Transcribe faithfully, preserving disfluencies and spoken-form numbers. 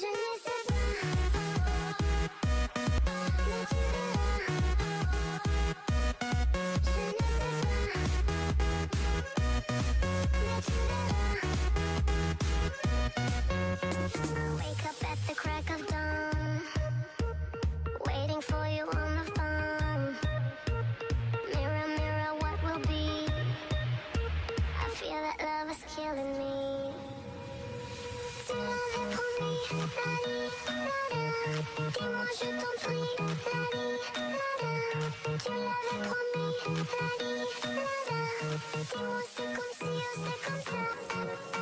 Dis-moi, c'est comme si, c'est comme ça.